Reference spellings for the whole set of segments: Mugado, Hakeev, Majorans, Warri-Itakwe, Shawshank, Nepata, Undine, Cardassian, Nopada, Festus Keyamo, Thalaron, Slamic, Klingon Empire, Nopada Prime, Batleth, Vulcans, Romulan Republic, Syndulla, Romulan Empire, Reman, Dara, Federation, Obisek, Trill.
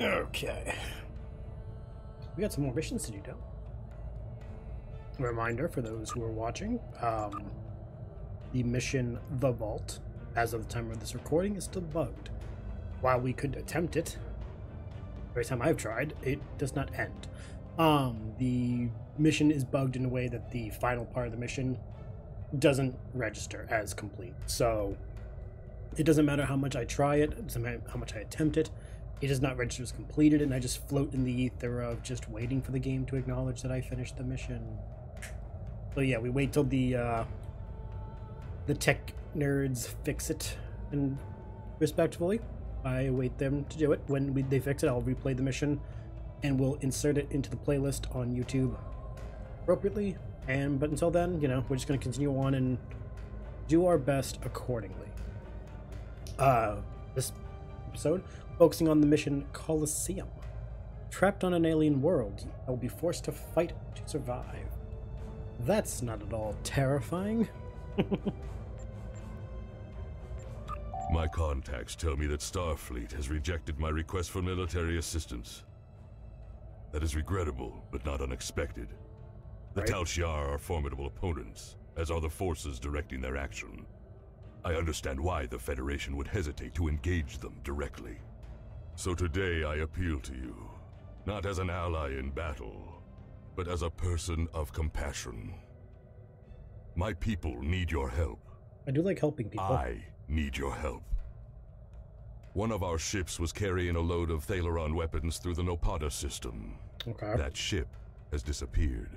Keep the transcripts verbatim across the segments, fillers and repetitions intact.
Okay. We got some more missions to do, though. Reminder for those who are watching, um, the mission The Vault, as of the time of this recording, is still bugged. While we could attempt it, every time I've tried, it does not end. Um, the mission is bugged in a way that the final part of the mission doesn't register as complete. So it doesn't matter how much I try it, it doesn't matter how much I attempt it, it does not register as completed, and I just float in the ether of just waiting for the game to acknowledge that I finished the mission. So yeah, we wait till the uh, the tech nerds fix it, and respectfully, I await them to do it. When we, they fix it, I'll replay the mission, and we'll insert it into the playlist on YouTube appropriately. And but until then, you know, we're just going to continue on and do our best accordingly. Uh, this episode, focusing on the mission Coliseum. Trapped on an alien world, I will be forced to fight to survive. That's not at all terrifying. My contacts tell me that Starfleet has rejected my request for military assistance. That is regrettable, but not unexpected. The right. Tal Shiar are formidable opponents, as are the forces directing their action. I understand why the Federation would hesitate to engage them directly. So today I appeal to you, not as an ally in battle, but as a person of compassion. My people need your help. I do like helping people. I need your help. One of our ships was carrying a load of Thalaron weapons through the Nopada system. Okay. That ship has disappeared.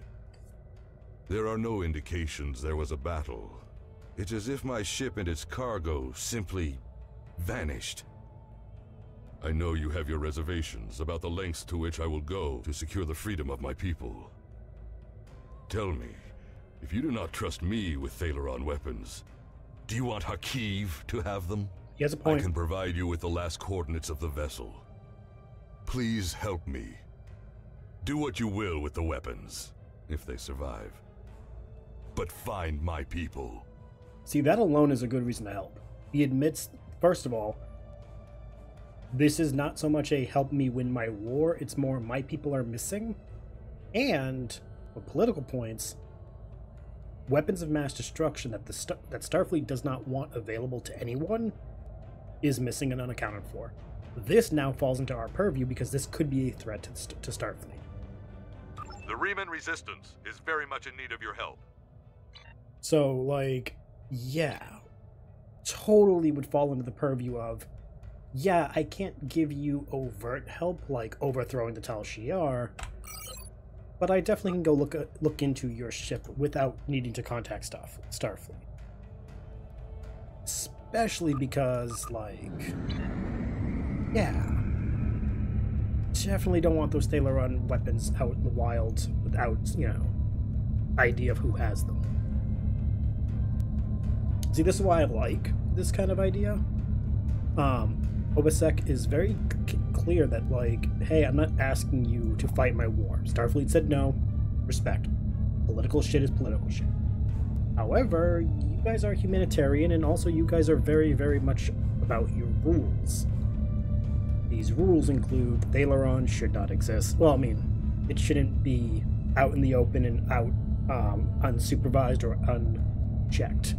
There are no indications there was a battle. It's as if my ship and its cargo simply vanished. I know you have your reservations about the lengths to which I will go to secure the freedom of my people. Tell me, if you do not trust me with Thalaron weapons, do you want Hakeev to have them? He has a point. I can provide you with the last coordinates of the vessel. Please help me. Do what you will with the weapons, if they survive. But find my people. See, that alone is a good reason to help. He admits, first of all, this is not so much a help me win my war, it's more my people are missing. And, for political points, weapons of mass destruction that the Star that Starfleet does not want available to anyone is missing and unaccounted for. This now falls into our purview because this could be a threat to, st to Starfleet. The Reman resistance is very much in need of your help. So, like, yeah, totally would fall into the purview of, yeah, I can't give you overt help like overthrowing the Tal Shiar, but I definitely can go look uh, look into your ship without needing to contact Starf Starfleet. Especially because, like, yeah, definitely don't want those Thalaron weapons out in the wild without, you know, idea of who has them. See, this is why I like this kind of idea. Um, Obisek is very clear that, like, hey, I'm not asking you to fight my war. Starfleet said no. Respect. Political shit is political shit. However, you guys are humanitarian, and also you guys are very, very much about your rules. These rules include Thalaron should not exist. Well, I mean, it shouldn't be out in the open and out um, unsupervised or unchecked.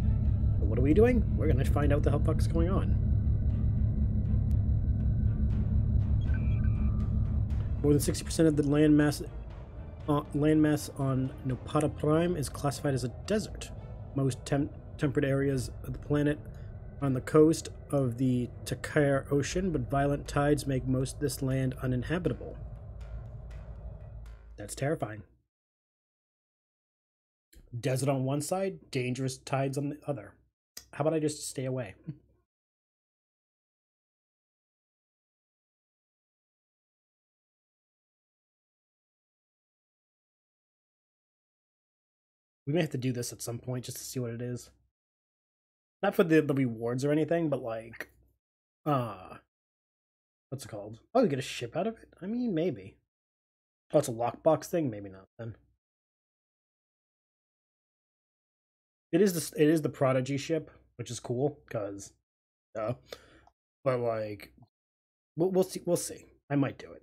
But what are we doing? We're going to find out the hell fuck's going on. More than sixty percent of the landmass uh, landmass on Nopada Prime is classified as a desert. Most temp temperate areas of the planet on the coast of the Takair Ocean, but violent tides make most of this land uninhabitable. That's terrifying. Desert on one side, dangerous tides on the other. How about I just stay away? We may have to do this at some point just to see what it is. Not for the, the rewards or anything, but like, uh, what's it called? Oh, you get a ship out of it? I mean, maybe. Oh, it's a lockbox thing? Maybe not then. It is the, it is the Prodigy ship, which is cool, because, uh, but like, we'll, we'll see, we'll see. I might do it.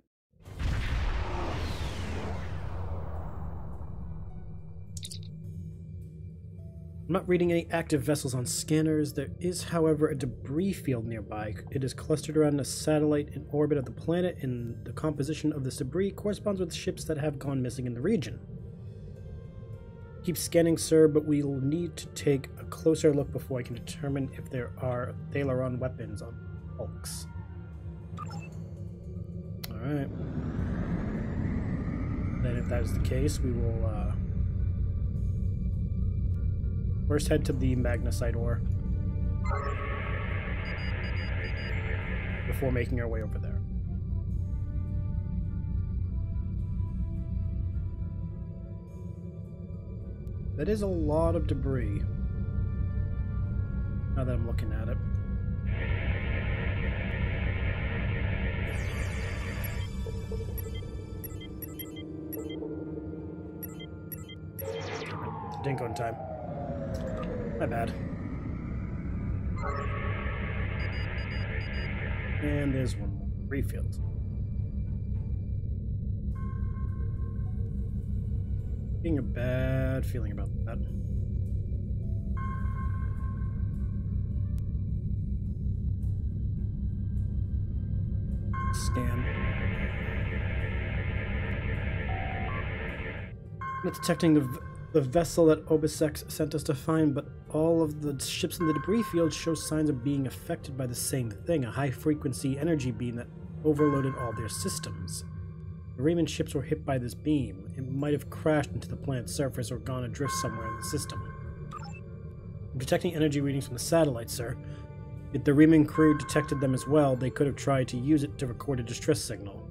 I'm not reading any active vessels on scanners. There is, however, a debris field nearby. It is clustered around a satellite in orbit of the planet, and the composition of this debris corresponds with ships that have gone missing in the region. Keep scanning, sir, but we'll need to take a closer look before I can determine if there are Thalaron weapons on Hulks. Alright. Then if that is the case, we will, uh... first head to the magnesite ore before making our way over there. That is a lot of debris, now that I'm looking at it. Didn't go in time. My bad. And there's one more. Refield. Being a bad feeling about that. Scan. Not detecting the The vessel that Obisek sent us to find, but all of the ships in the debris field show signs of being affected by the same thing, a high-frequency energy beam that overloaded all their systems. The Reman ships were hit by this beam. It might have crashed into the planet's surface or gone adrift somewhere in the system. I'm detecting energy readings from the satellite, sir. If the Reman crew detected them as well, they could have tried to use it to record a distress signal.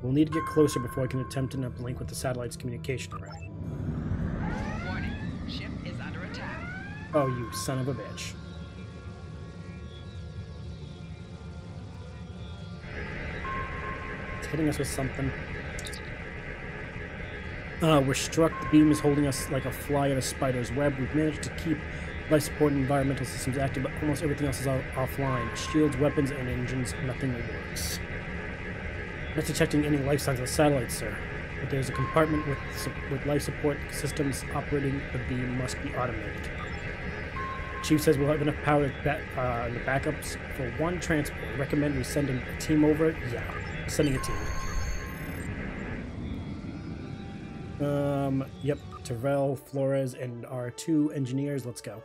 We'll need to get closer before I can attempt an uplink with the satellite's communication array. Oh, you son of a bitch. It's hitting us with something. Uh, we're struck. The beam is holding us like a fly in a spider's web. We've managed to keep life support and environmental systems active, but almost everything else is off offline. Shields, weapons, and engines. Nothing works. Not detecting any life signs on the satellite, sir. But there's a compartment with, with life support systems operating. The beam must be automated. Chief says we'll have enough power in back, uh, the backups for one transport. Recommend we send a team over? Yeah, sending a team. Um, yep, Terrell, Flores, and our two engineers. Let's go.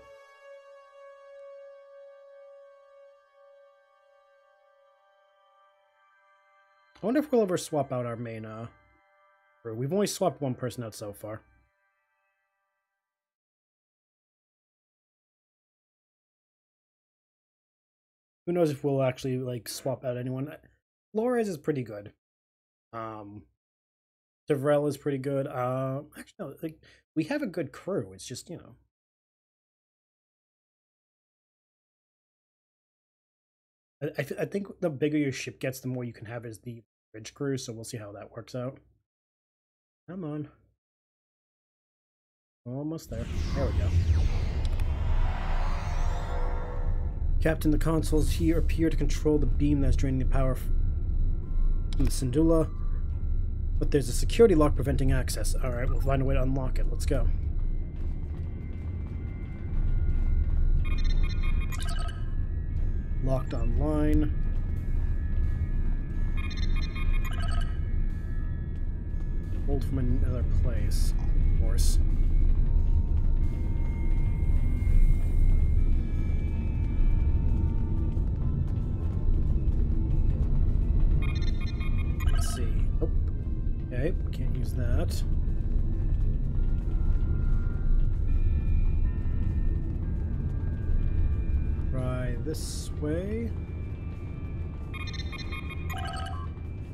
I wonder if we'll ever swap out our main, uh, crew. We've only swapped one person out so far. Who knows if we'll actually, like, swap out anyone. Flores is pretty good. Um, Devrel is pretty good. Uh, actually, no, like, we have a good crew. It's just, you know. I, I, th I think the bigger your ship gets, the more you can have as the bridge crew, so we'll see how that works out. Come on. Almost there. There we go. Captain, the consoles here appear to control the beam that's draining the power from the Syndulla, but there's a security lock preventing access. Alright, we'll find a way to unlock it. Let's go. Locked online. Pulled from another place, of course. Okay, can't use that. Try this way.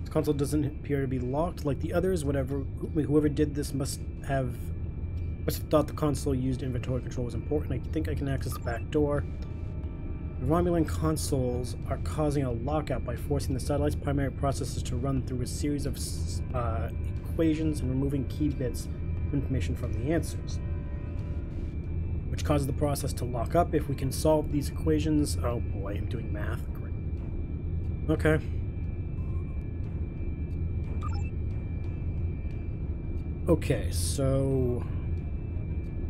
The console doesn't appear to be locked like the others. Whatever, whoever did this must have must have thought the console used inventory control was important. I think I can access the back door. The Romulan consoles are causing a lockout by forcing the satellite's primary processors to run through a series of uh, equations and removing key bits of information from the answers, which causes the process to lock up. If we can solve these equations... Oh boy, I'm doing math. Great. Okay. Okay, so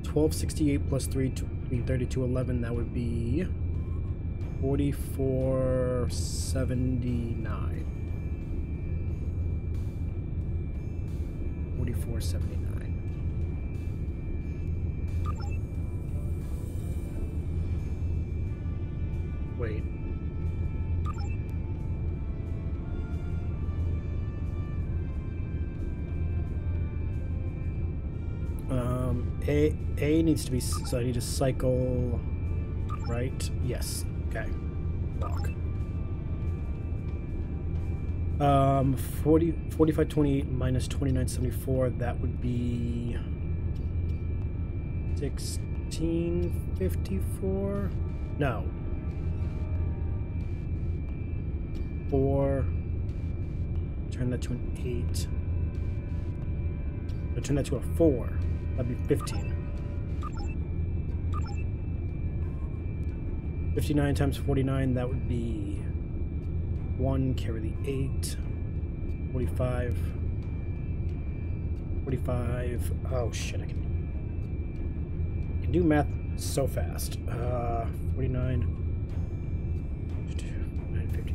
twelve sixty-eight plus three to thirty-two eleven, that would be forty-four seventy-nine. forty-four seventy-nine. Wait. Um, A A needs to be, so I need to cycle right. Yes. Okay. Lock. Um, forty, forty-five twenty-eight minus twenty-nine seventy-four, that would be sixteen fifty-four? No. four, turn that to an eight. Or turn that to a four. That'd be fifteen. fifty-nine times forty-nine, that would be one, carry the eight, forty-five, forty-five, oh shit, I can, I can do math so fast. Uh, forty-nine, nine fifty,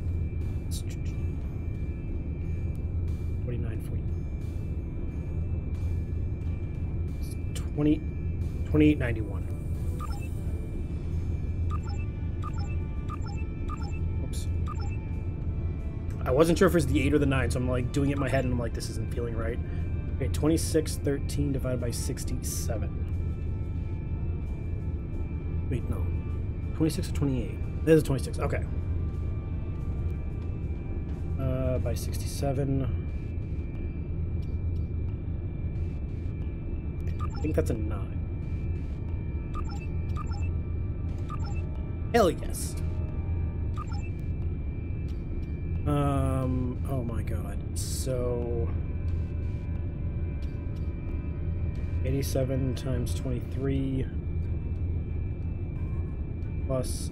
forty-nine, forty, twenty, twenty-eight ninety-one. I wasn't sure if it was the eight or the nine, so I'm like doing it in my head and I'm like, this isn't feeling right. Okay, twenty-six thirteen divided by sixty-seven. Wait, no. twenty-six or twenty-eight? This is twenty-six, okay. Uh, by sixty-seven. I think that's a nine. Hell yes. Um, oh my god, so eighty-seven times twenty-three plus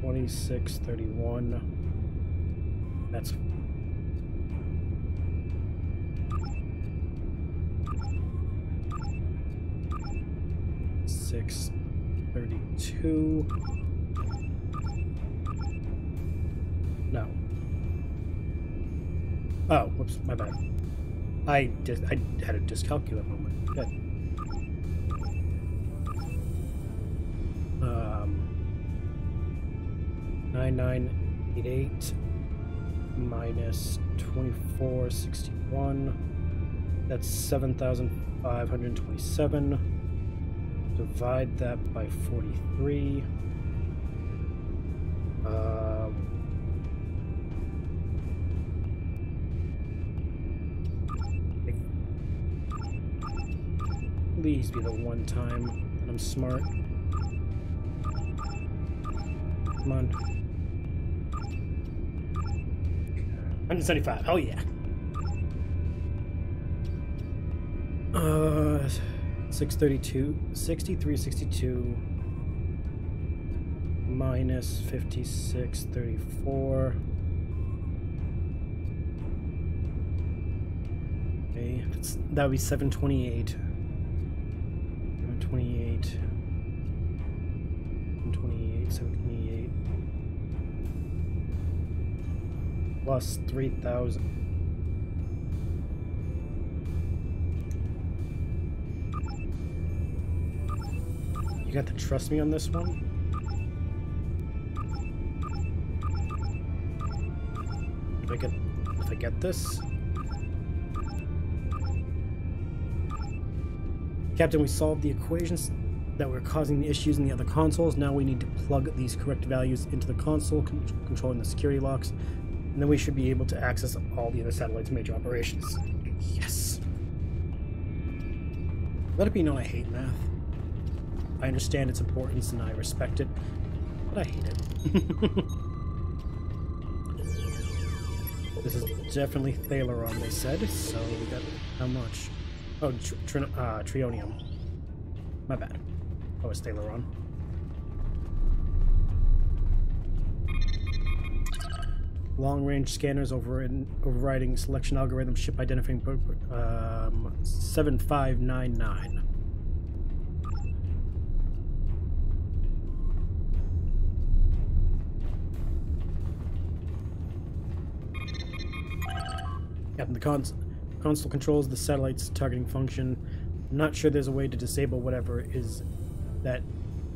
twenty-six, thirty-one, that's six, thirty-two, no. Oh, whoops, my bad. I just I had a dyscalculate moment. Good. Um, nine nine eight eight minus twenty-four sixty-one. That's seven thousand five hundred twenty-seven. Divide that by forty-three. Um. Please be the one time that I'm smart. Come on. one seventy-five. Oh, yeah. Uh, six thirty-two. sixty-three sixty-two. Minus fifty-six thirty-four. Okay. That would be seven twenty-eight. twenty-eight, twenty-eight, seven twenty-eight, plus three thousand. You got to trust me on this one? If I get, if I get this? Captain, we solved the equations that were causing the issues in the other consoles. Now we need to plug these correct values into the console con controlling the security locks, and then we should be able to access all the other satellites' major operations. Yes! Let it be known I hate math. I understand its importance and I respect it, but I hate it. This is definitely Thalaron, they said, so we got how much? Oh, tr tr uh, Trionium. My bad. Oh, it's Thalaron. long-range scanners over in overriding selection algorithm, ship identifying um, seven five nine nine. Captain, the cons console controls the satellite's targeting function. I'm not sure there's a way to disable whatever is that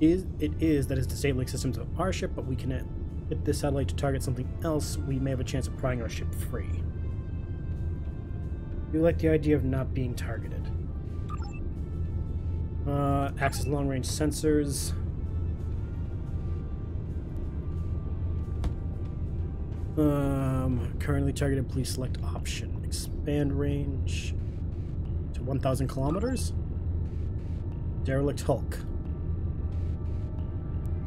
is it is that is disabling systems of our ship, but we can hit this satellite to target something else. We may have a chance of prying our ship free. We like the idea of not being targeted. Uh, access long-range sensors. Um, currently targeted, please select option. Expand range to one thousand kilometers. Derelict Hulk.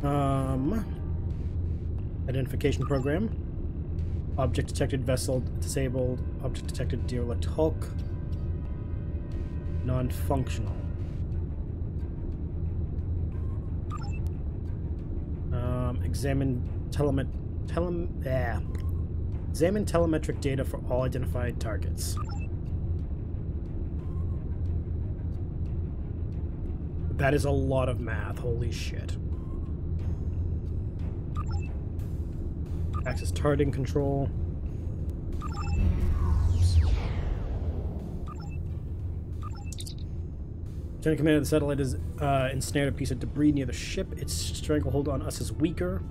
Um, identification program. Object detected, vessel disabled. Object detected, derelict Hulk. Non-functional. Um, examine telemet... Tele yeah. Examine telemetric data for all identified targets. That is a lot of math, holy shit. Access targeting control. Lieutenant Commander of the satellite is uh, ensnared a piece of debris near the ship. Its stranglehold on us is weaker.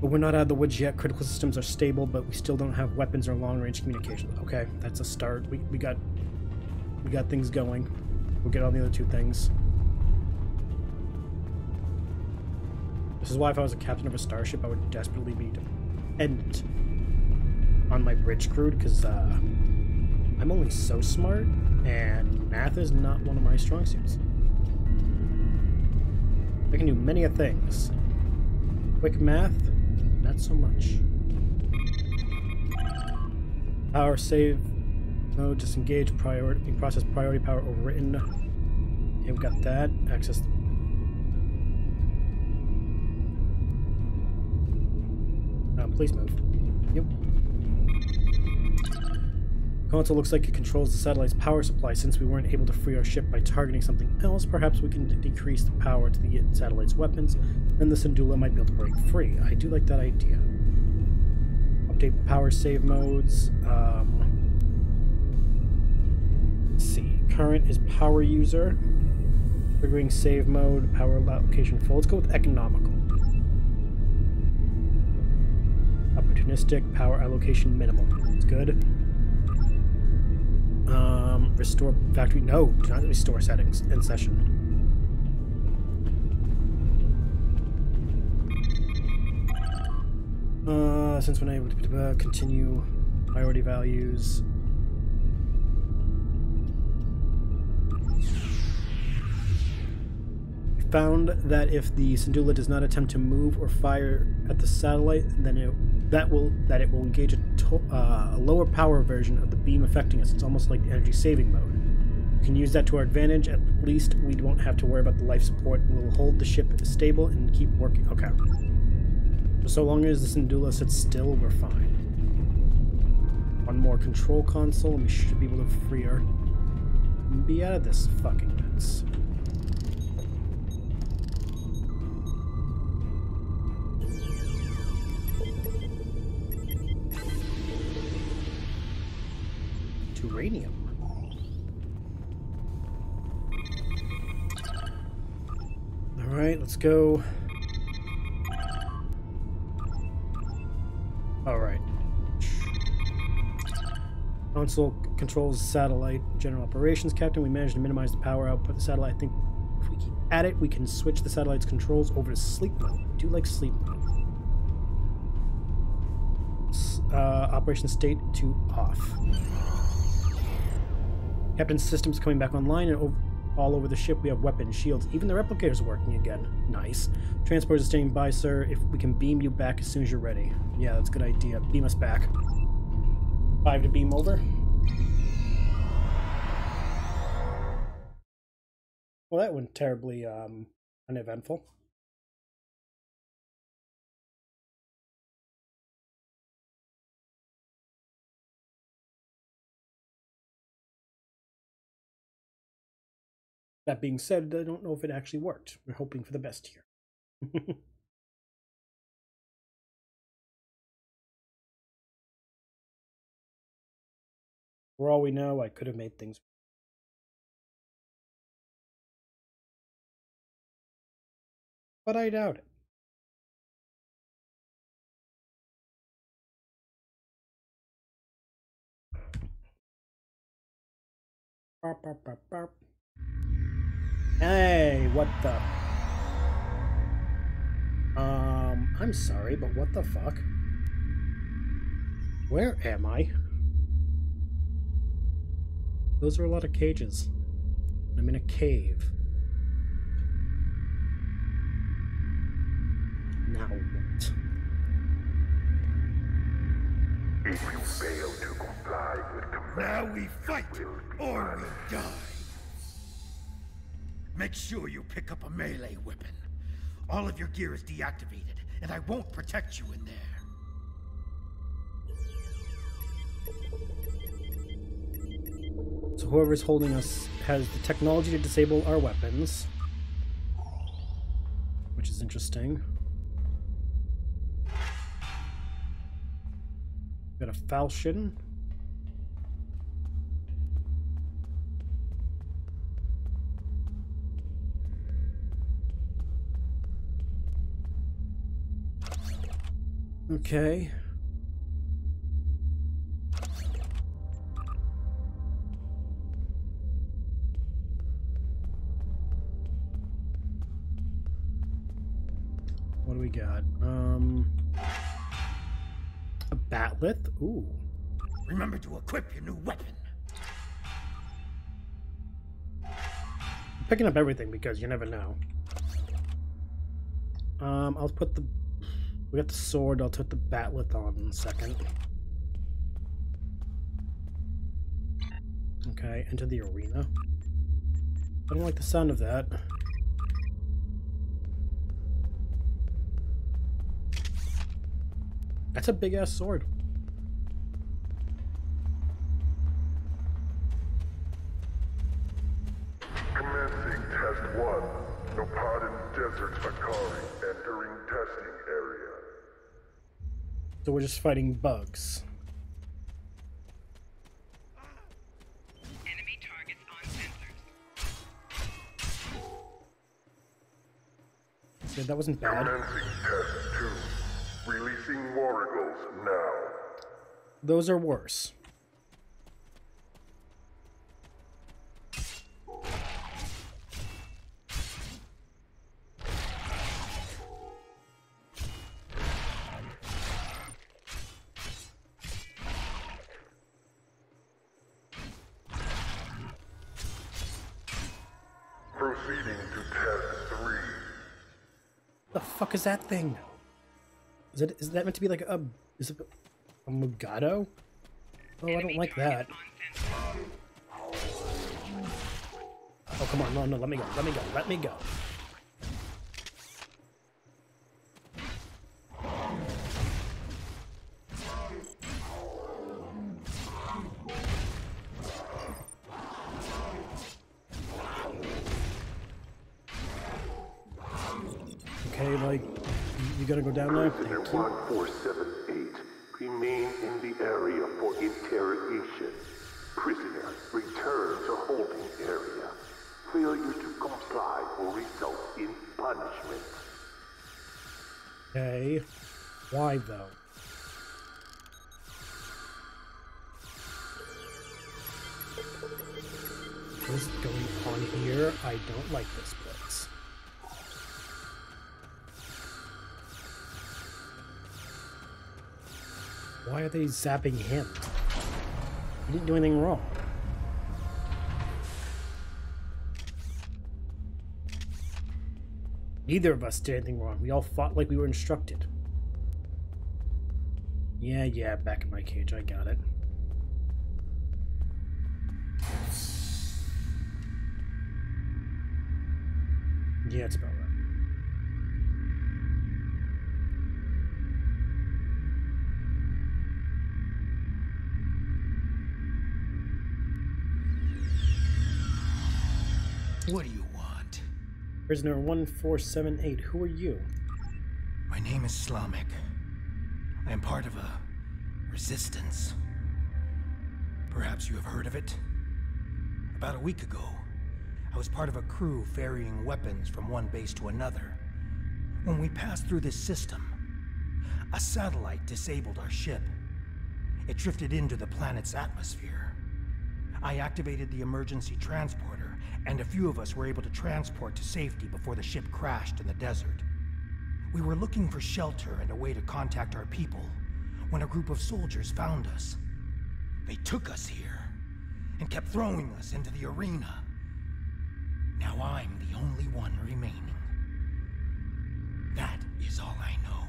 But we're not out of the woods yet. Critical systems are stable, but we still don't have weapons or long-range communications. Okay, that's a start. We, we got we got things going. We'll get on the other two things. This is why if I was a captain of a starship, I would desperately be dependent on my bridge crew, because uh, I'm only so smart, and math is not one of my strong suits. I can do many of things. Quick math. Not so much. Power save. No, disengage. Priority process. Priority power overwritten. Okay, we've got that. Access. Um, please move. Yep. Console looks like it controls the satellite's power supply. Since we weren't able to free our ship by targeting something else, perhaps we can d decrease the power to the satellite's weapons, and the Syndulla might be able to break free. I do like that idea. Update power save modes. Um, let's see. Current is power user. Triggering save mode. Power allocation full. Let's go with economical. Opportunistic. Power allocation minimal. That's good. Um, restore factory. No, do not restore settings in session. Uh, since we're not able to continue priority values. We found that if the Syndulla does not attempt to move or fire at the satellite, then it that will that it will engage a Uh, a lower power version of the beam affecting us. It's almost like energy saving mode. We can use that to our advantage. At least we won't have to worry about the life support. We'll hold the ship stable and keep working. Okay. So long as the Syndulla sits still, we're fine. One more control console, and we should be able to free her. Be out of this fucking mess. Uranium. Alright, let's go. Alright. Console controls satellite general operations. Captain, we managed to minimize the power output of the satellite. I think if we keep at it, we can switch the satellite's controls over to sleep mode. I do like sleep mode. Uh, operation state to off. Captain's system's coming back online, and over, all over the ship we have weapons, shields, even the replicator's working again. Nice. Transport is standing by, sir. If we can beam you back as soon as you're ready. Yeah, that's a good idea. Beam us back. Five to beam over. Well, that went terribly um, uneventful. That being said, I don't know if it actually worked. We're hoping for the best here. For all we know, I could have made things. But I doubt it. Barp, barp, barp, barp. Hey, what the? Um, I'm sorry, but what the fuck? Where am I? Those are a lot of cages. I'm in a cave. Now what? If you fail to comply with command, now we fight or we die. Make sure you pick up a melee weapon. All of your gear is deactivated, and I won't protect you in there. So whoever's holding us has the technology to disable our weapons, which is interesting. Got a falchion. Okay. What do we got? Um, a batleth. Ooh. Remember to equip your new weapon. I'm picking up everything because you never know. Um, I'll put the. We got the sword. I'll put the batleth on in a second. Okay, enter the arena. I don't like the sound of that. That's a big-ass sword. Commencing test one. Nopadan Desert Akari entering testing area. So we're just fighting bugs. Enemy targets on sensors. Yeah, that wasn't bad. Commencing test two. Releasing warrigals now. Those are worse. Proceeding to test three. The fuck is that thing? Is, it, is that meant to be like a... Is it a Mugado? Oh, I don't like that. Oh, come on. No, no, let me go. Let me go. Let me go. Okay, like... You gotta go down there? Prisoner one four seven eight, remain in the area for interrogation. Prisoner, return to holding area. Failure to comply will result in punishment. Okay. Why though? What is going on here? I don't like this place. Why are they zapping him? He didn't do anything wrong. Neither of us did anything wrong. We all fought like we were instructed. Yeah, yeah, back in my cage. I got it. Yeah, it's about right. What do you want? Prisoner one four seven eight, who are you? My name is Slamic. I am part of a resistance. Perhaps you have heard of it? About a week ago, I was part of a crew ferrying weapons from one base to another. When we passed through this system, a satellite disabled our ship. It drifted into the planet's atmosphere. I activated the emergency transporter, and a few of us were able to transport to safety before the ship crashed in the desert. We were looking for shelter and a way to contact our people when a group of soldiers found us. They took us here and kept throwing us into the arena. Now I'm the only one remaining. That is all I know.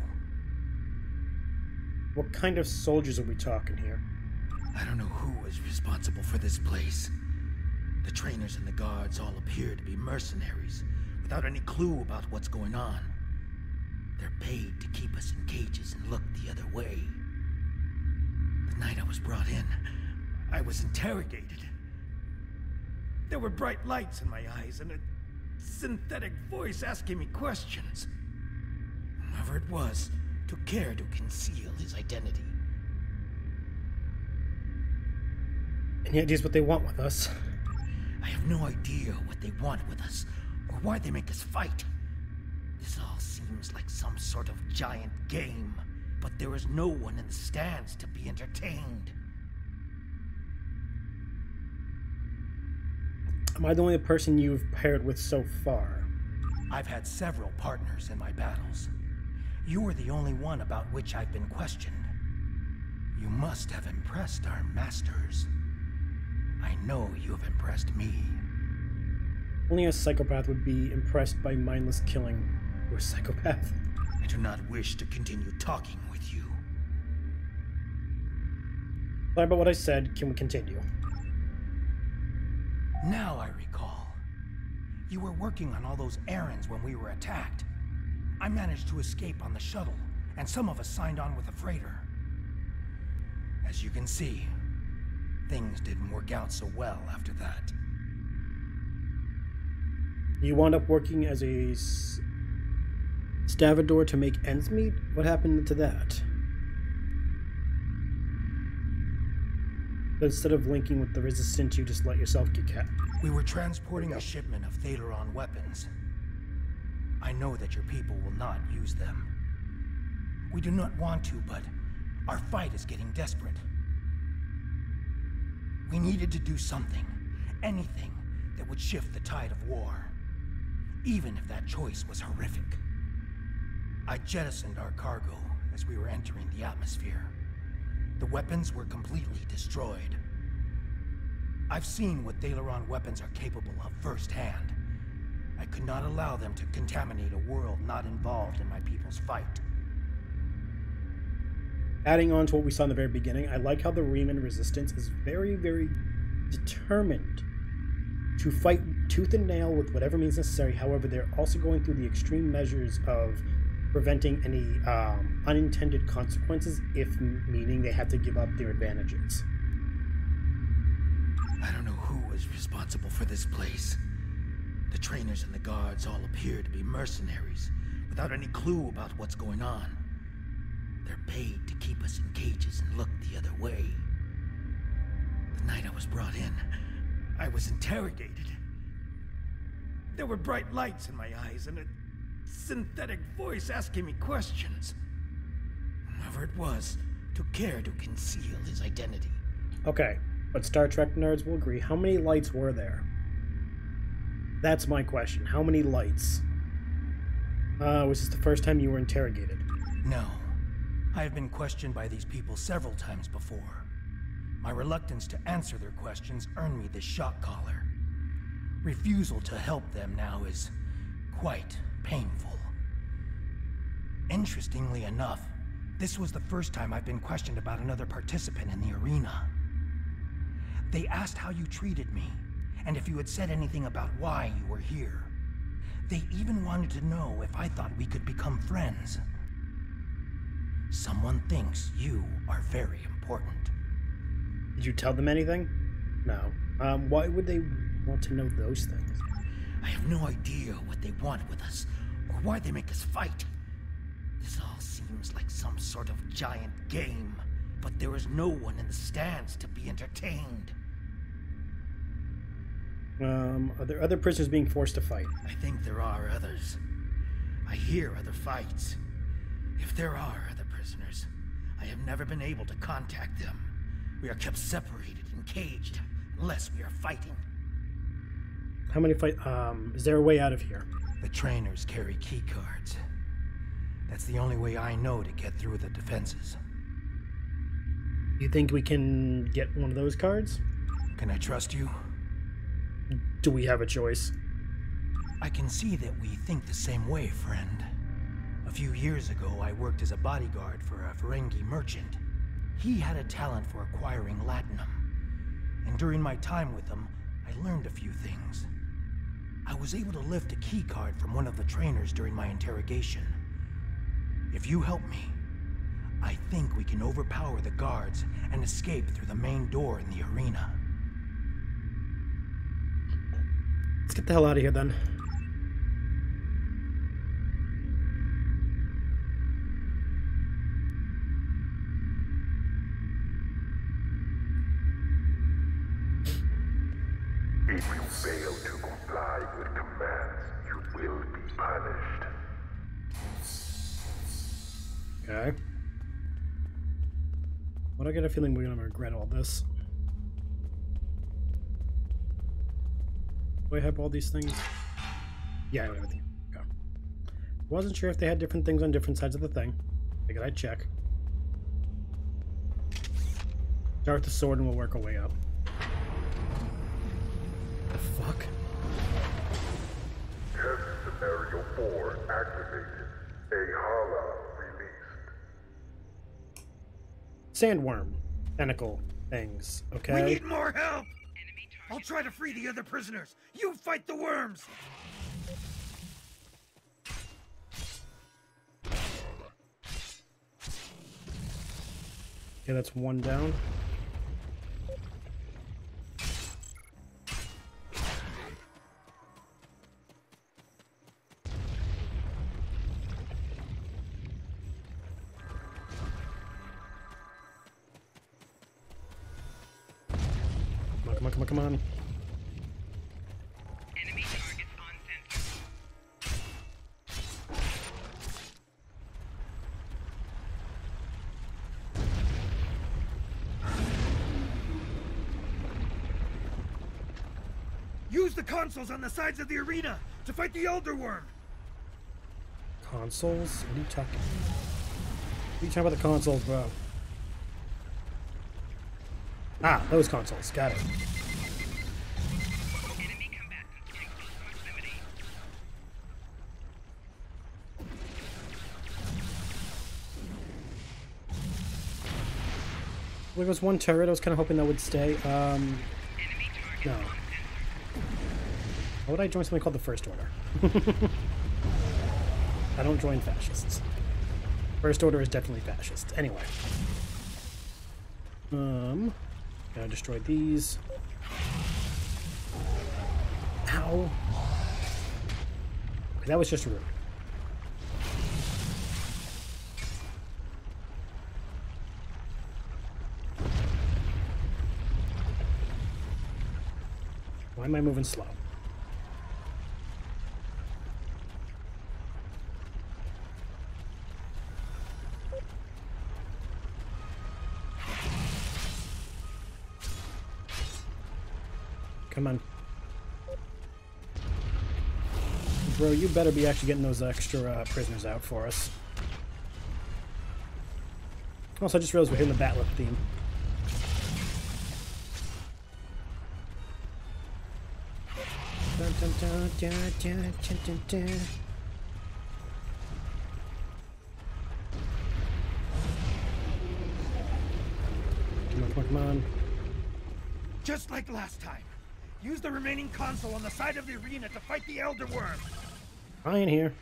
What kind of soldiers are we talking here? I don't know who was responsible for this place. The trainers and the guards all appear to be mercenaries without any clue about what's going on. They're paid to keep us in cages and look the other way. The night I was brought in, I was interrogated. There were bright lights in my eyes and a synthetic voice asking me questions. Whoever it was took care to conceal his identity. Any ideas what they want with us? I have no idea what they want with us or why they make us fight. This all seems like some sort of giant game, but there is no one in the stands to be entertained. Am I the only person you've paired with so far? I've had several partners in my battles. You are the only one about which I've been questioned. You must have impressed our masters. I know you have impressed me. Only a psychopath would be impressed by mindless killing. You're a psychopath. I do not wish to continue talking with you. Sorry about what I said. Can we continue? Now I recall. You were working on all those errands when we were attacked. I managed to escape on the shuttle, and some of us signed on with a freighter. As you can see, things didn't work out so well after that. You wound up working as a Stavador to make ends meet? What happened to that? But instead of linking with the resistance, you just let yourself get cat. We were transporting a shipment of Thalaron weapons. I know that your people will not use them. We do not want to, but our fight is getting desperate. We needed to do something, anything that would shift the tide of war, even if that choice was horrific. I jettisoned our cargo as we were entering the atmosphere. The weapons were completely destroyed. I've seen what Thalaron weapons are capable of firsthand. I could not allow them to contaminate a world not involved in my people's fight. Adding on to what we saw in the very beginning, I like how the Reman resistance is very, very determined to fight tooth and nail with whatever means necessary. However, they're also going through the extreme measures of preventing any um, unintended consequences, if meaning they have to give up their advantages. I don't know who was responsible for this place. The trainers and the guards all appear to be mercenaries without any clue about what's going on. They're paid to keep us in cages and look the other way. The night I was brought in, I was interrogated. There were bright lights in my eyes and a synthetic voice asking me questions. Whoever it was took care to conceal his identity. Okay, but Star Trek nerds will agree. How many lights were there? That's my question. How many lights? Uh, was this the first time you were interrogated? No. I have been questioned by these people several times before. My reluctance to answer their questions earned me this shock collar. Refusal to help them now is quite painful. Interestingly enough, this was the first time I've been questioned about another participant in the arena. They asked how you treated me, and if you had said anything about why you were here. They even wanted to know if I thought we could become friends. Someone thinks you are very important. Did you tell them anything? No. Um, why would they want to know those things? I have no idea what they want with us, or why they make us fight. This all seems like some sort of giant game, but there is no one in the stands to be entertained. Um, are there other prisoners being forced to fight? I think there are others. I hear other fights. If there are other prisoners, I have never been able to contact them. We are kept separated and caged unless we are fighting. How many fight? Um, is there a way out of here? The trainers carry key cards. That's the only way I know to get through the defenses. You think we can get one of those cards? Can I trust you? Do we have a choice? I can see that we think the same way, friend. A few years ago, I worked as a bodyguard for a Ferengi merchant. He had a talent for acquiring latinum, and during my time with him, I learned a few things. I was able to lift a key card from one of the trainers during my interrogation. If you help me, I think we can overpower the guards and escape through the main door in the arena. Let's get the hell out of here, then. If you fail to comply with commands, you will be punished. Okay. But I get a feeling we're gonna regret all this. Do I have all these things? Yeah, I have everything. Okay. Wasn't sure if they had different things on different sides of the thing. Figured I'd check. Start with the sword and we'll work our way up. The fuck? Test scenario four activated. A hala released. Sandworm. Tentacle things. Okay. We need more help! I'll try to free the other prisoners. You fight the worms. Okay, that's one down. Come on, come on. Enemy targets on sensor. Use the consoles on the sides of the arena to fight the Elder Worm. Consoles? What are you talking about? What are you talking about the consoles, bro? Ah, those consoles. Got it. There was one turret. I was kind of hoping that would stay. Um, no. Why would I join something called the First Order? I don't join fascists. First Order is definitely fascist. Anyway. Um, gotta destroy these. Ow. Okay, that was just rude. Why am I moving slow? Come on. Bro, you better be actually getting those extra uh, prisoners out for us. Also, I just realized we're hitting the Batlip theme. Dun, dun, dun, dun, dun, dun. Come on, come on, come on. Just like last time, use the remaining console on the side of the arena to fight the Elder Worm. I ain't here.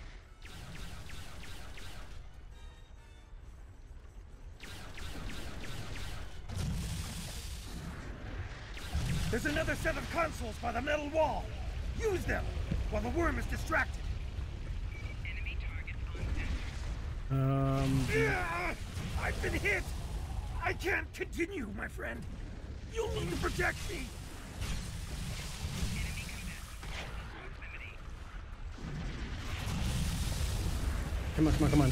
There's another set of consoles by the metal wall. Use them! while the worm is distracted. Enemy target on um. Yeah, I've been hit. I can't continue, my friend. You'll need to protect me. Come on, come on, come on.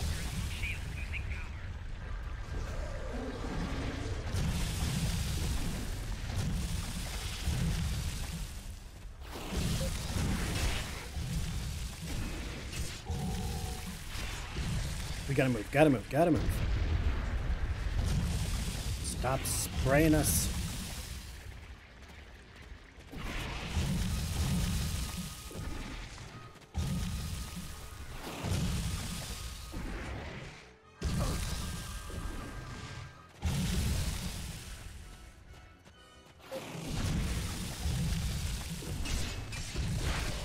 We gotta move, gotta move, gotta move. Stop spraying us.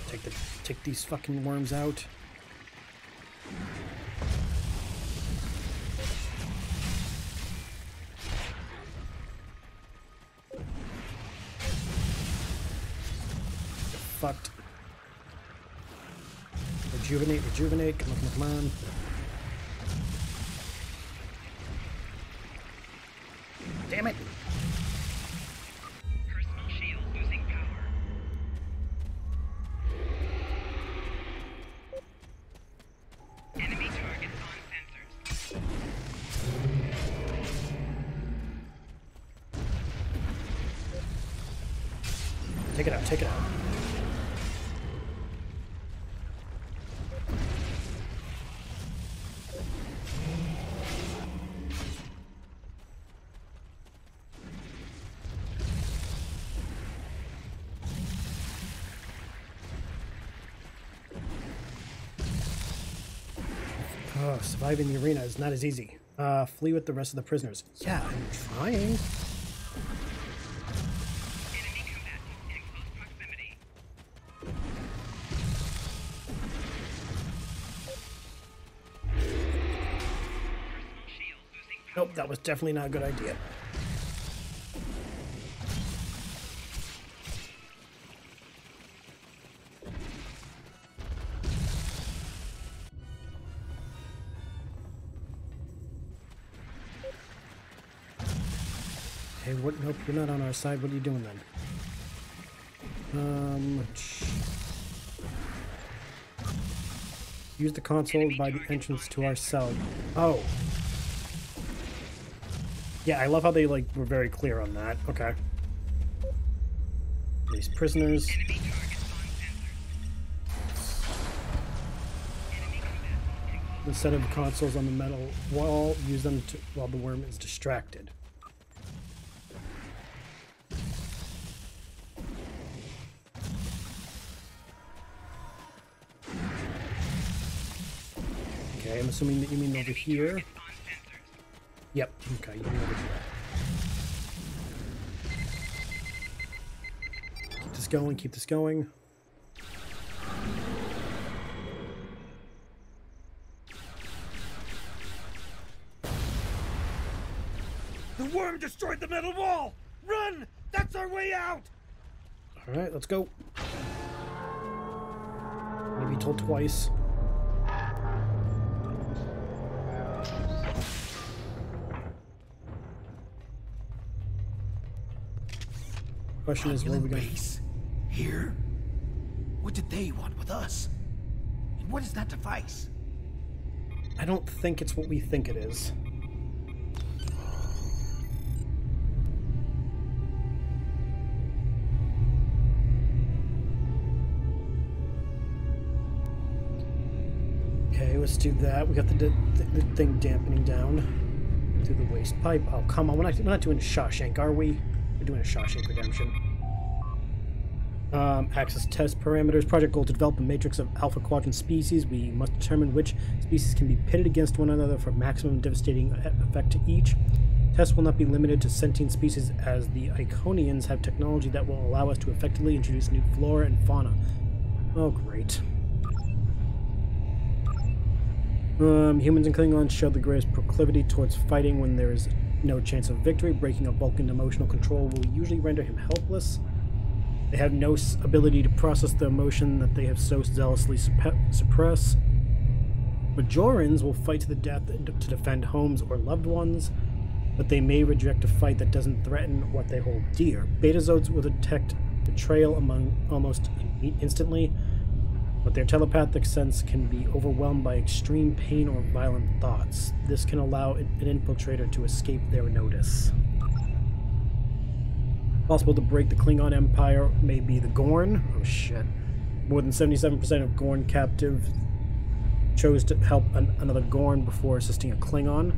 Take the, take these fucking worms out. Fucked. Rejuvenate, rejuvenate, come on, come on, come on. Damn it! Personal shield losing power. Enemy targets on sensors. Take it out, take it out. Surviving the arena is not as easy. Uh, flee with the rest of the prisoners. Yeah, I'm trying. Nope, that was definitely not a good idea. Hey, what? Nope, you're not on our side. What are you doing then? Um, use the console by the entrance to our cell. Oh. Yeah, I love how they, like, were very clear on that. Okay. These prisoners. The set of consoles on the metal wall. Use them to, while the worm is distracted. I'm assuming that you mean over here. Yep. Okay. You mean over here. Keep this going. Keep this going. The worm destroyed the metal wall. Run! That's our way out. All right. Let's go. I'm gonna be told twice. Question is, where are we going? Base? Here? What did they want with us? And what is that device? I don't think it's what we think it is. Okay, let's do that. We got the, d the thing dampening down through the waste pipe. Oh, come on. We're not, we're not doing Shawshank, are we? Doing a Shawshank Redemption. Um, access test parameters. Project goal to develop a matrix of Alpha Quadrant species. We must determine which species can be pitted against one another for maximum devastating effect to each. Tests will not be limited to sentient species, as the Iconians have technology that will allow us to effectively introduce new flora and fauna. Oh, great. Um, humans and Klingons show the greatest proclivity towards fighting when there is no chance of victory. Breaking a Vulcan emotional control will usually render him helpless. They have no ability to process the emotion that they have so zealously suppressed. Majorans will fight to the death to defend homes or loved ones, but they may reject a fight that doesn't threaten what they hold dear. Betazoids will detect betrayal among almost instantly, but their telepathic sense can be overwhelmed by extreme pain or violent thoughts. This can allow an infiltrator to escape their notice. Possible to break the Klingon Empire may be the Gorn. Oh shit. More than seventy-seven percent of Gorn captives chose to help an another Gorn before assisting a Klingon,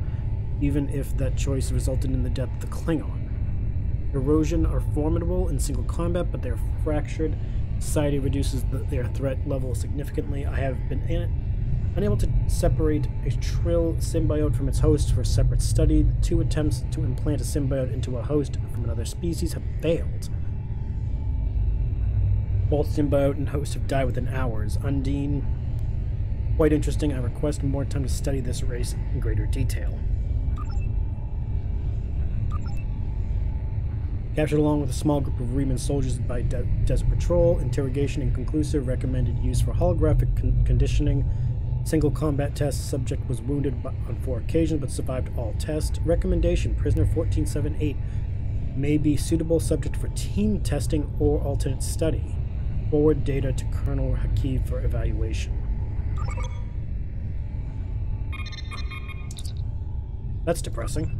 even if that choice resulted in the death of the Klingon. Erosion are formidable in single combat, but they're fractured. Society reduces the, their threat level significantly. I have been in it, unable to separate a Trill symbiote from its host for separate study. The two attempts to implant a symbiote into a host from another species have failed. Both symbiote and host have died within hours. Undine, quite interesting. I request more time to study this race in greater detail. Captured along with a small group of Reman soldiers by de Desert Patrol. Interrogation inconclusive. Recommended use for holographic con conditioning. Single combat test. Subject was wounded on four occasions but survived all tests. Recommendation: prisoner fourteen seventy-eight may be suitable subject for team testing or alternate study. Forward data to Colonel Hakeev for evaluation. That's depressing.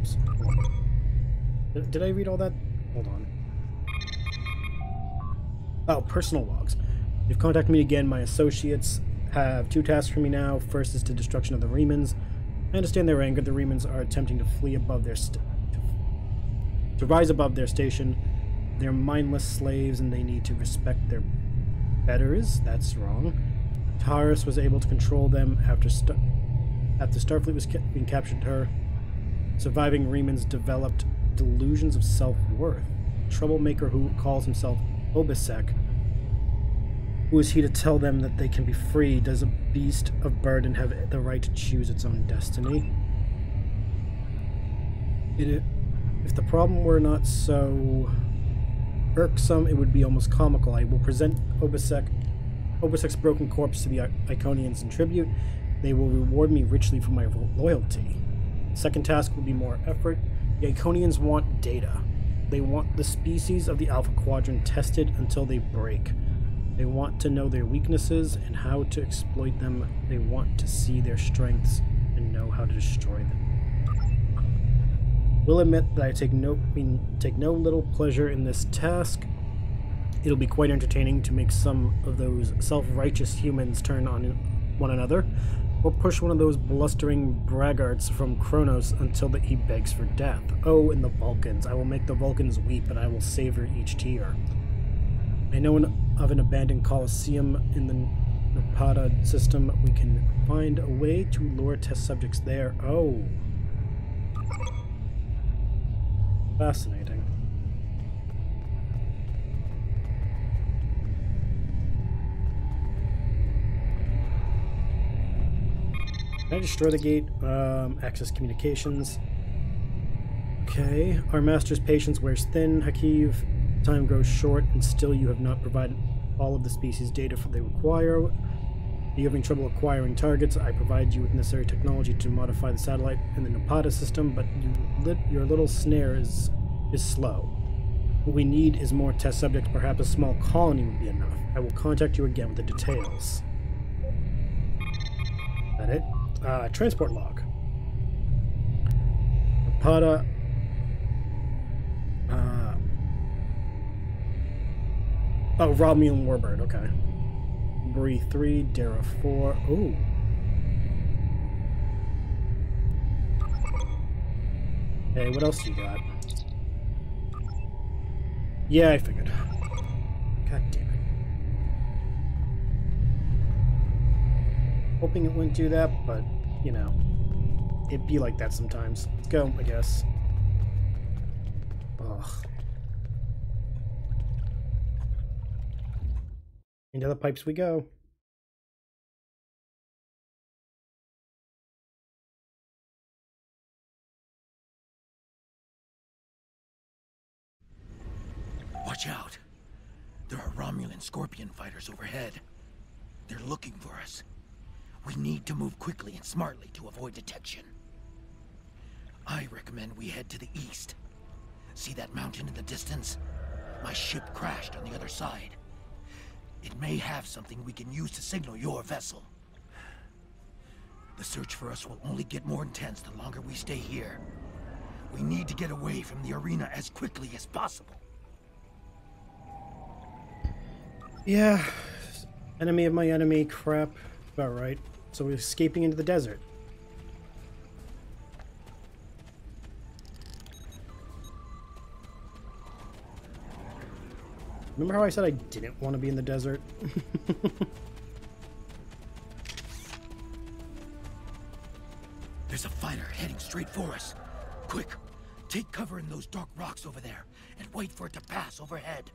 Oops. Did I read all that? Hold on. Oh, personal logs. You've contacted me again. My associates have two tasks for me now. First is the destruction of the Remans. I understand their anger. The Remans are attempting to flee above their st to rise above their station. They're mindless slaves, and they need to respect their betters. That's wrong. Taurus was able to control them after Star after Starfleet was ca being captured. Her surviving Remans developed delusions of self-worth. Troublemaker who calls himself Obisek. Who is he to tell them that they can be free? Does a beast of burden have the right to choose its own destiny? It, if the problem were not so irksome, it would be almost comical. I will present Obisek, Obisek's broken corpse to the Iconians in tribute. They will reward me richly for my loyalty. Second task will be more effort. The Iconians want data. They want the species of the Alpha Quadrant tested until they break. They want to know their weaknesses and how to exploit them. They want to see their strengths and know how to destroy them. Will admit that I take no take no little pleasure in this task. It'll be quite entertaining to make some of those self-righteous humans turn on one another, or push one of those blustering braggarts from Kronos until that he begs for death. Oh, and the Vulcans! I will make the Vulcans weep, and I will savor each tear. I know an, of an abandoned Coliseum in the Nepata system. We can find a way to lure test subjects there. Oh. Fascinating. Can I destroy the gate? Um, access communications. Okay. Our master's patience wears thin, Hakeev. Time grows short, and still you have not provided all of the species data they require. You're having trouble acquiring targets. I provide you with necessary technology to modify the satellite and the Nopada system, but you lit, your little snare is is slow. What we need is more test subjects. Perhaps a small colony would be enough. I will contact you again with the details. Is that it? Uh, transport log. Nopada. Uh, Oh, Romulan Warbird, okay. Bree three, Dara four, ooh. Hey, what else you got? Yeah, I figured. God damn it. Hoping it wouldn't do that, but, you know, it'd be like that sometimes. Let's go, I guess. Ugh. Into the pipes we go. Watch out. There are Romulan Scorpion fighters overhead. They're looking for us. We need to move quickly and smartly to avoid detection. I recommend we head to the east. See that mountain in the distance? My ship crashed on the other side. It may have something we can use to signal your vessel. The search for us will only get more intense the longer we stay here. We need to get away from the arena as quickly as possible. Yeah, enemy of my enemy, crap. About right. So we're escaping into the desert. Remember how I said I didn't want to be in the desert? There's a fighter heading straight for us. Quick, take cover in those dark rocks over there and wait for it to pass overhead.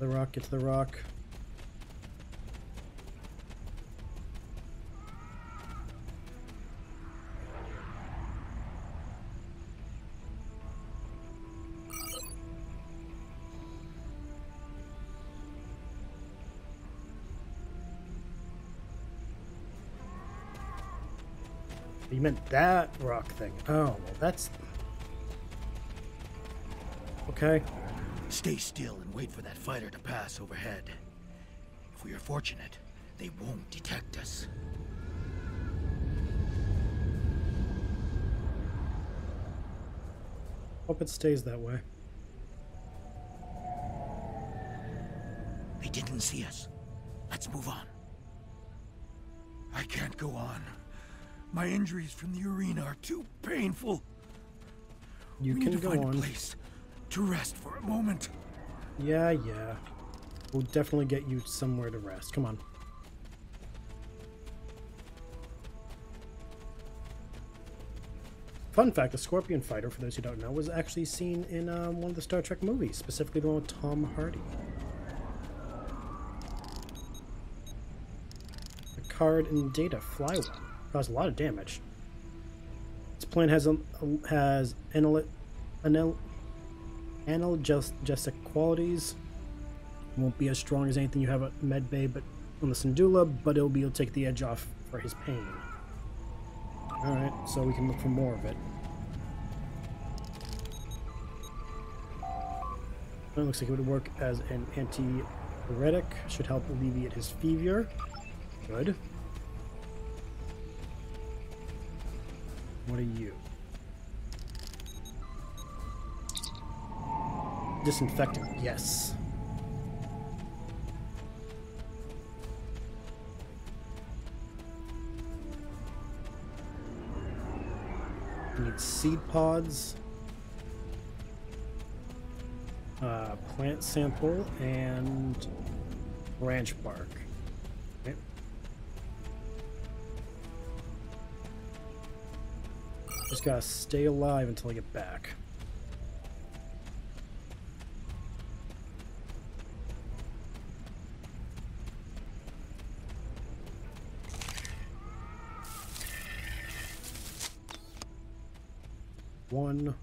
The rock, get to the rock. You meant that rock thing. Oh, well, that's okay. Stay still and wait for that fighter to pass overhead. If we are fortunate, they won't detect us. Hope it stays that way. They didn't see us. Let's move on. I can't go on. My injuries from the arena are too painful. You can go on. Place to rest for a moment. Yeah, yeah. We'll definitely get you somewhere to rest. Come on. Fun fact, the Scorpion Fighter, for those who don't know, was actually seen in um, one of the Star Trek movies, specifically the one with Tom Hardy. Picard and Data fly one. Caused a lot of damage. This plane has um, has analgesic anal analgesic qualities. It won't be as strong as anything you have at med bay, but on the Syndulla, but it'll be it'll take the edge off for his pain. All right, so we can look for more of it. It looks like it would work as an antiuretic. Should help alleviate his fever. Good. What are you? Disinfectant, yes. We need seed pods, uh, plant sample, and branch bark. Okay. Just gotta stay alive until I get back. One.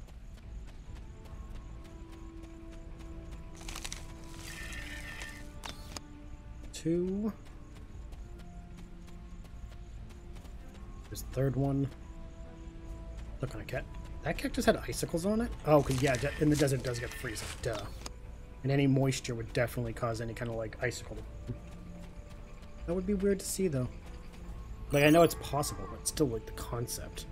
Two. There's the third one. Look on a cat. That cactus had icicles on it? Oh, okay, yeah, in the desert it does get freezing. Duh. And any moisture would definitely cause any kind of, like, icicle. That would be weird to see, though. Like, I know it's possible, but still, like, the concept.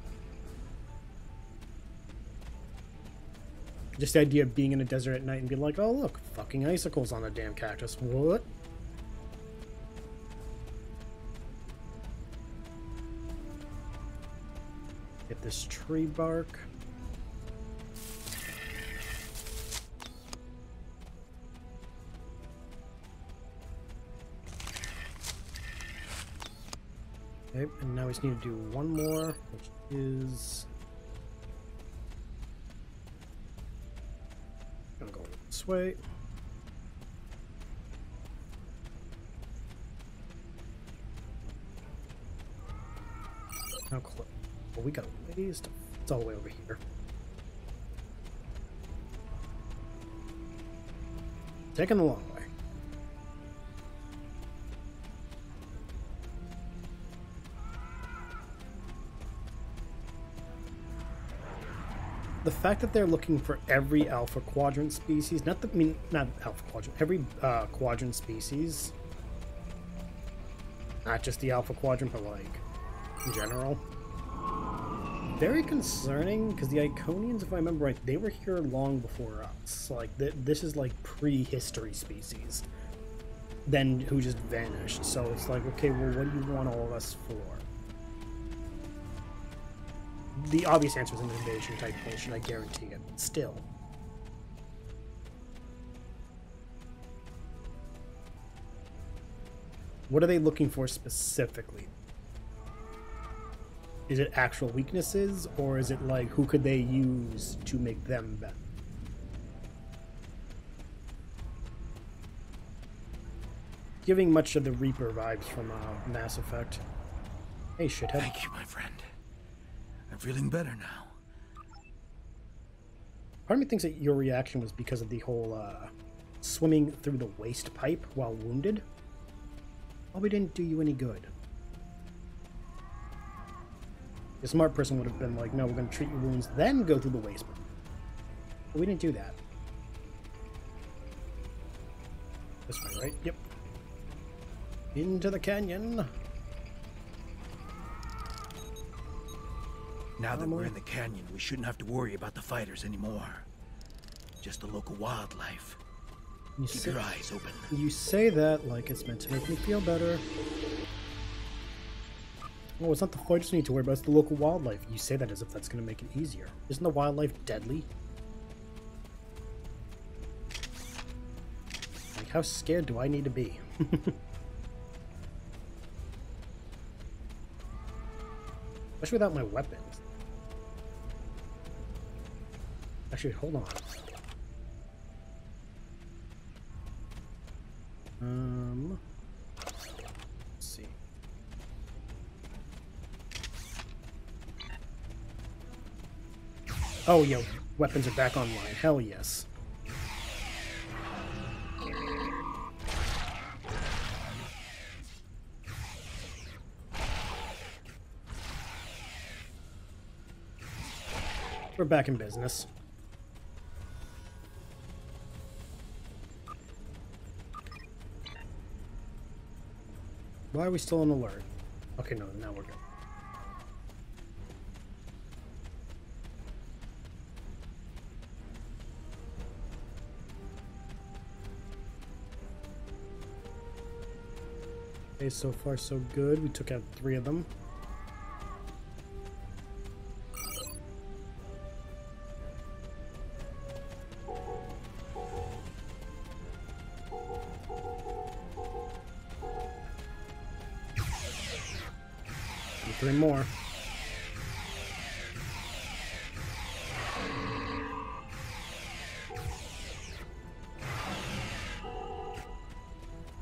Just the idea of being in a desert at night and being like, oh, look, fucking icicles on a damn cactus. What? Get this tree bark. Okay, and now we just need to do one more, which is... I'm going this way. How close? Well, we got a ways to. It's all the way over here. Taking the long way. The fact that they're looking for every Alpha Quadrant species, not the, I mean, not Alpha Quadrant, every uh, Quadrant species, not just the Alpha Quadrant, but like, in general. Very concerning, because the Iconians, if I remember right, they were here long before us. Like, th this is like prehistory species, then who just vanished. So it's like, okay, well, what do you want all of us for? The obvious answer is an invasion type nation, I guarantee it. Still. What are they looking for specifically? Is it actual weaknesses, or is it like, who could they use to make them better? Giving much of the Reaper vibes from uh, Mass Effect. Hey, shithead. Thank you, my friend. I'm feeling better now. Part of me thinks that your reaction was because of the whole uh, swimming through the waste pipe while wounded. Probably didn't do you any good. A smart person would have been like, no, we're going to treat your wounds, then go through the waste pipe. But we didn't do that. This way, right? Yep. Into the canyon. Now that we're in the canyon, we shouldn't have to worry about the fighters anymore. Just the local wildlife. You Keep say, your eyes open. You say that like it's meant to make me feel better. Oh, it's not the fighters we need to worry about, it's the local wildlife. You say that as if that's going to make it easier. Isn't the wildlife deadly? Like, how scared do I need to be? Especially without my weapons. Actually, hold on. Um, let's see. Oh, yeah, weapons are back online. Hell yes. We're back in business. Why are we still on alert? Okay, no, now we're good. Okay, so far so good. We took out three of them. Three more.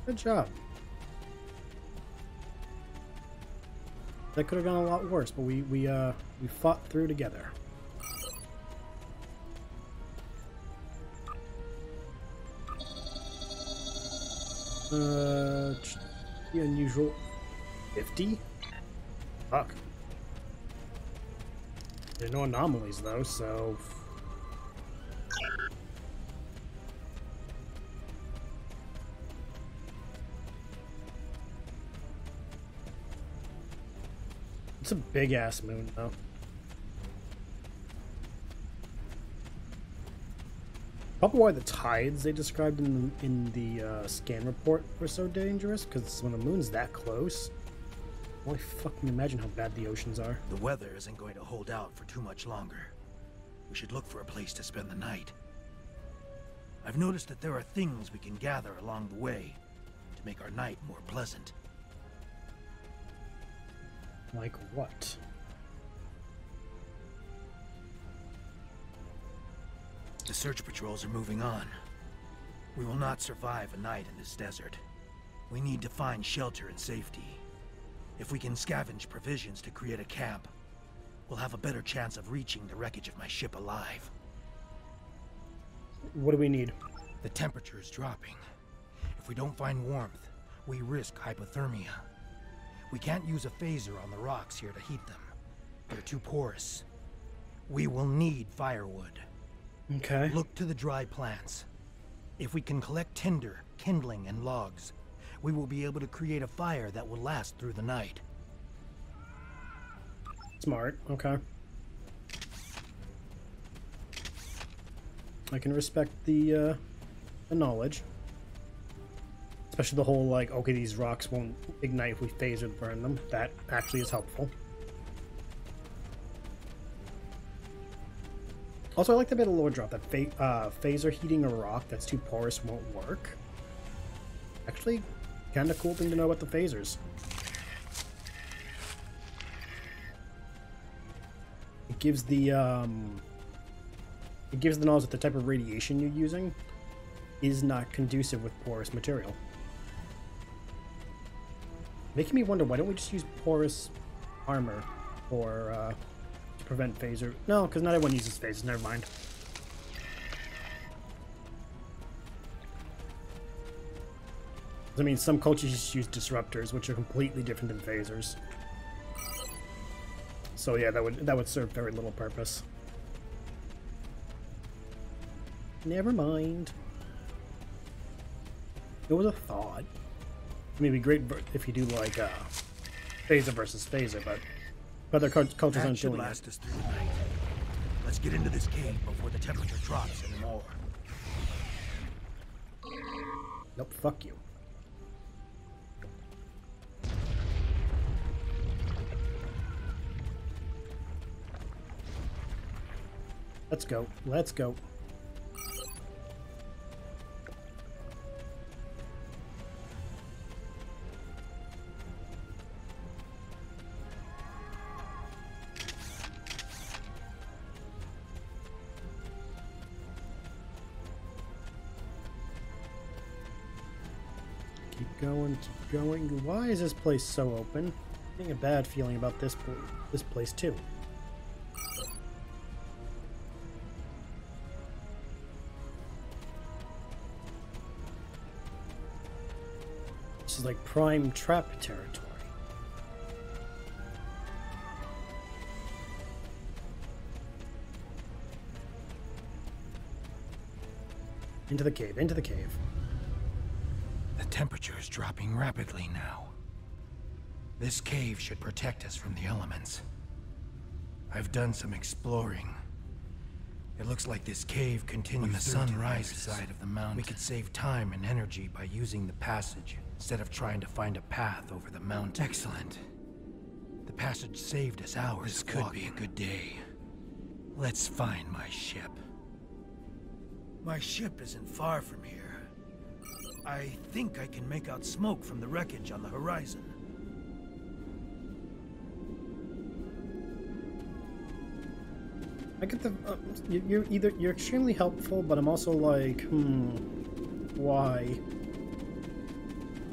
Good job. That could have gone a lot worse, but we we uh we fought through together. Uh, the unusual fifty. Fuck. There are no anomalies though, so. It's a big ass moon though. Probably why the tides they described in the, in the uh, scan report were so dangerous, because when the moon's that close. Only fucking imagine how bad the oceans are. The weather isn't going to hold out for too much longer. We should look for a place to spend the night. I've noticed that there are things we can gather along the way to make our night more pleasant. Like what? The search patrols are moving on. We will not survive a night in this desert. We need to find shelter and safety. If we can scavenge provisions to create a camp, we'll have a better chance of reaching the wreckage of my ship alive. What do we need? The temperature is dropping. If we don't find warmth, we risk hypothermia. We can't use a phaser on the rocks here to heat them. They're too porous. We will need firewood. Okay. Look to the dry plants. If we can collect tinder, kindling, and logs, we will be able to create a fire that will last through the night. Smart. Okay. I can respect the, uh, the knowledge. Especially the whole, like, okay, these rocks won't ignite if we phaser burn them. That actually is helpful. Also, I like the bit of lore drop that ph uh, phaser heating a rock that's too porous won't work. Actually, kind of cool thing to know about the phasers. It gives the um, it gives the knowledge that the type of radiation you're using is not conducive with porous material. Making me wonder, why don't we just use porous armor or uh, to prevent phaser? No, because not everyone uses phasers. Never mind. I mean, some cultures just use disruptors, which are completely different than phasers. So yeah, that would that would serve very little purpose. Never mind. It was a thought. I mean, it'd be great if you do like uh, phaser versus phaser, but other cultures aren't doing it. Let's get into this cave before the temperature drops and more. Nope, fuck you. Let's go. Let's go. Keep going. Keep going. Why is this place so open? I'm getting a bad feeling about this this place too. Is like prime trap territory. Into the cave, into the cave. The temperature is dropping rapidly now. This cave should protect us from the elements. I've done some exploring. It looks like this cave continues. When the sun rises, side of the mountain, we could save time and energy by using the passage instead of trying to find a path over the mountain. Excellent. The passage saved us hours. This could be a good day. Let's find my ship. My ship isn't far from here. I think I can make out smoke from the wreckage on the horizon. I get the... Uh, you're either... You're extremely helpful, but I'm also like, hmm... Why?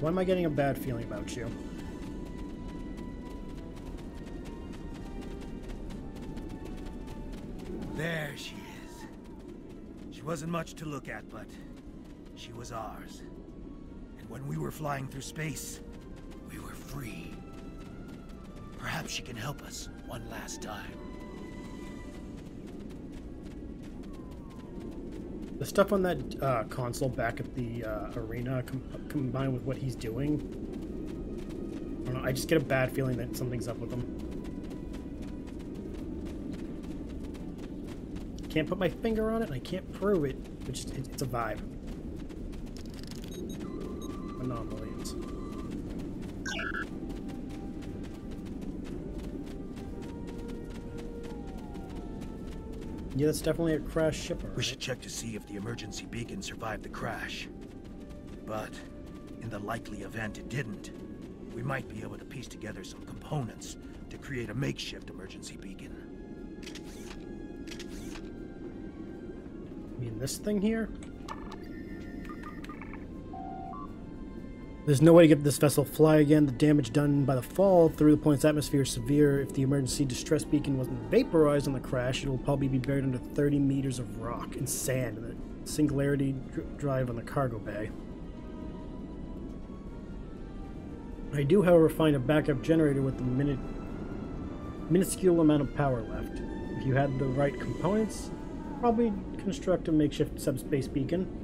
Why am I getting a bad feeling about you? There she is. She wasn't much to look at, but she was ours. And when we were flying through space, we were free. Perhaps she can help us one last time. The stuff on that uh, console back at the uh, arena, com combined with what he's doing, I don't know, I just get a bad feeling that something's up with him. Can't put my finger on it, and I can't prove it, but just, it, it's a vibe. Anomalies. Yeah, that's definitely a crash shipper. We should check to see if the emergency beacon survived the crash. But in the likely event it didn't, we might be able to piece together some components to create a makeshift emergency beacon. You mean this thing here? There's no way to get this vessel fly again. The damage done by the fall through the planet's atmosphere is severe. If the emergency distress beacon wasn't vaporized on the crash, it will probably be buried under thirty meters of rock and sand in the singularity drive on the cargo bay. I do, however, find a backup generator with a minute, minuscule amount of power left. If you had the right components, probably construct a makeshift subspace beacon.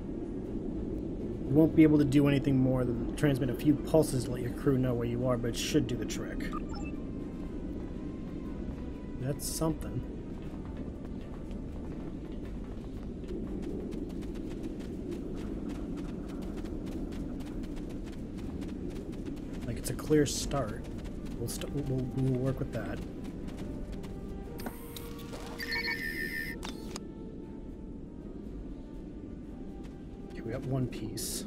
You won't be able to do anything more than transmit a few pulses to let your crew know where you are, but it should do the trick. That's something. Like, it's a clear start. We'll, st we'll, we'll work with that. We got one piece.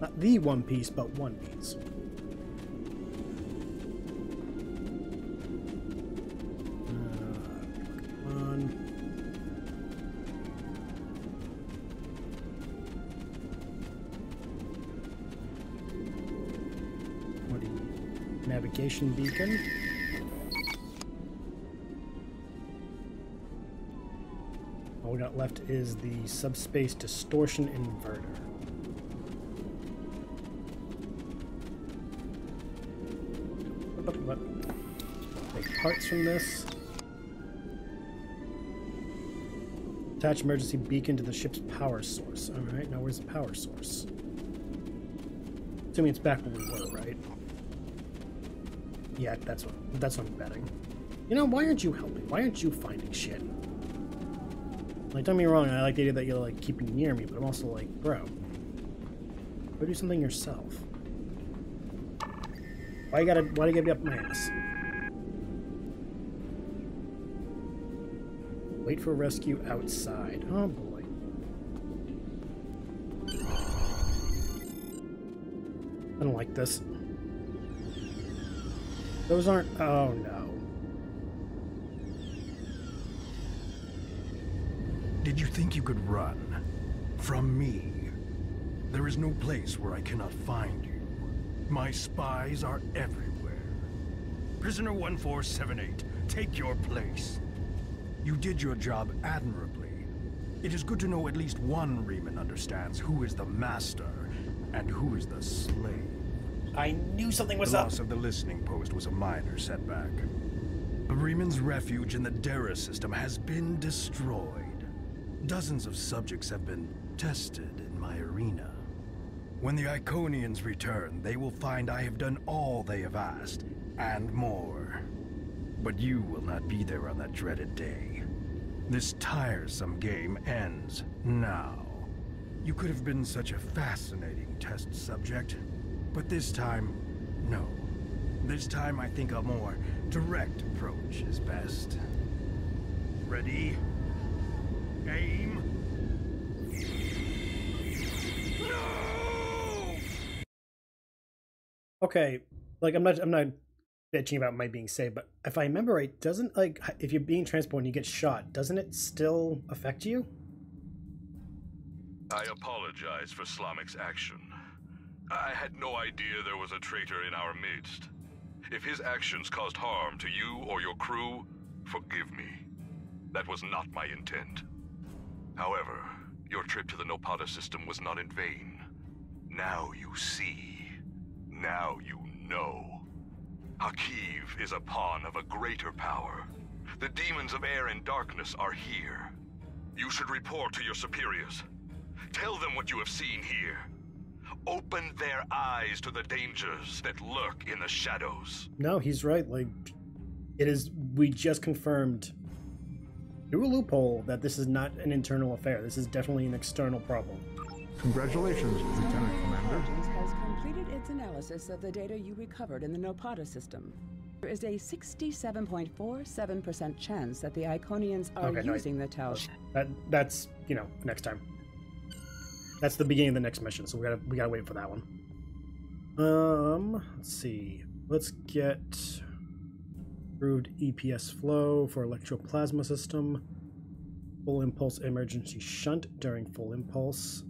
Not the one piece, but one piece. Uh, come on. What do you need? Navigation beacon. We got left is the subspace distortion inverter. Take parts from this. Attach emergency beacon to the ship's power source. Alright, now where's the power source? Assuming it's back where we were, right? Yeah, that's what that's what I'm betting. You know, why aren't you helping? Why aren't you finding shit? Like, don't be wrong, I like the idea that you're, like, keeping near me, but I'm also like, bro, go do something yourself. Why you gotta, why do you gotta be up my ass? Wait for rescue outside. Oh, boy. I don't like this. Those aren't, oh, no. Did you think you could run from me? There is no place where I cannot find you. My spies are everywhere. Prisoner one four seven eight, take your place. You did your job admirably. It is good to know at least one Reman understands who is the master and who is the slave. I knew something was up. The loss of the listening post was a minor setback. A Reman's refuge in the Dara system has been destroyed. Dozens of subjects have been tested in my arena. When the Iconians return, they will find I have done all they have asked, and more. But you will not be there on that dreaded day. This tiresome game ends now. You could have been such a fascinating test subject, but this time, no. This time I think a more direct approach is best. Ready? Aim. No! Okay, like I'm not I'm not bitching about my being saved, but if I remember right, doesn't like if you're being transported and you get shot, doesn't it still affect you? I apologize for Slamic's action. I had no idea there was a traitor in our midst. If his actions caused harm to you or your crew, forgive me. That was not my intent. However, your trip to the Nopada system was not in vain. Now you see. Now you know. Hakeev is a pawn of a greater power. The demons of air and darkness are here. You should report to your superiors. Tell them what you have seen here. Open their eyes to the dangers that lurk in the shadows. No, he's right. Like, it is, we just confirmed through a loophole that this is not an internal affair. This is definitely an external problem. Congratulations, Lieutenant Commander. Has completed its analysis of the data you recovered in the Nopada system. There is a sixty-seven point four seven percent chance that the Iconians are okay, using no, I, the Tal Shiar. That that's you know next time. That's the beginning of the next mission, so we gotta we gotta wait for that one. Um, let's see. Let's get. Improved E P S flow for electroplasma system. Full impulse emergency shunt during full impulse.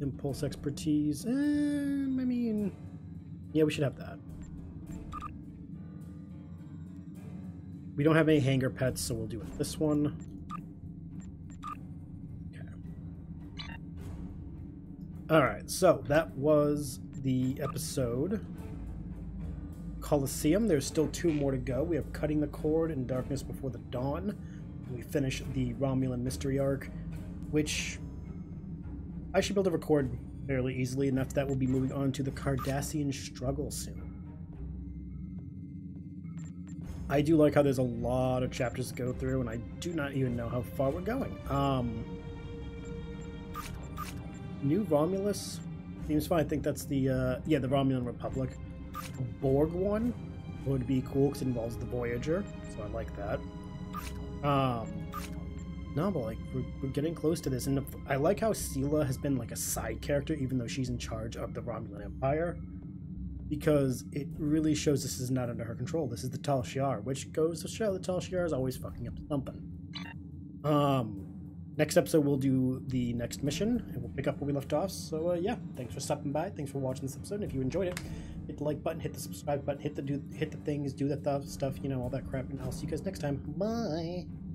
Impulse expertise. Eh, I mean, yeah, we should have that. We don't have any hangar pets, so we'll do it this one. Okay. Alright, so that was the episode. Coliseum. There's still two more to go. We have Cutting the Cord and Darkness Before the Dawn. We finish the Romulan Mystery Arc, which I should be able to record fairly easily enough. That will be moving on to the Cardassian Struggle soon. I do like how there's a lot of chapters to go through, and I do not even know how far we're going. Um, New Romulus seems fine. I think that's the uh, yeah the Romulan Republic. The Borg one would be cool because it involves the Voyager, so I like that. Um, no, but like we're, we're getting close to this, and I like how Sela has been like a side character, even though she's in charge of the Romulan Empire, because it really shows this is not under her control. This is the Tal Shiar, which goes to show the Tal Shiar is always fucking up to something. Um, next episode we'll do the next mission, and we'll pick up where we left off. So uh, yeah, thanks for stopping by. Thanks for watching this episode. And if you enjoyed it, hit the like button, hit the subscribe button, hit the do, hit the things, do the th stuff, you know, all that crap. And I'll see you guys next time. Bye.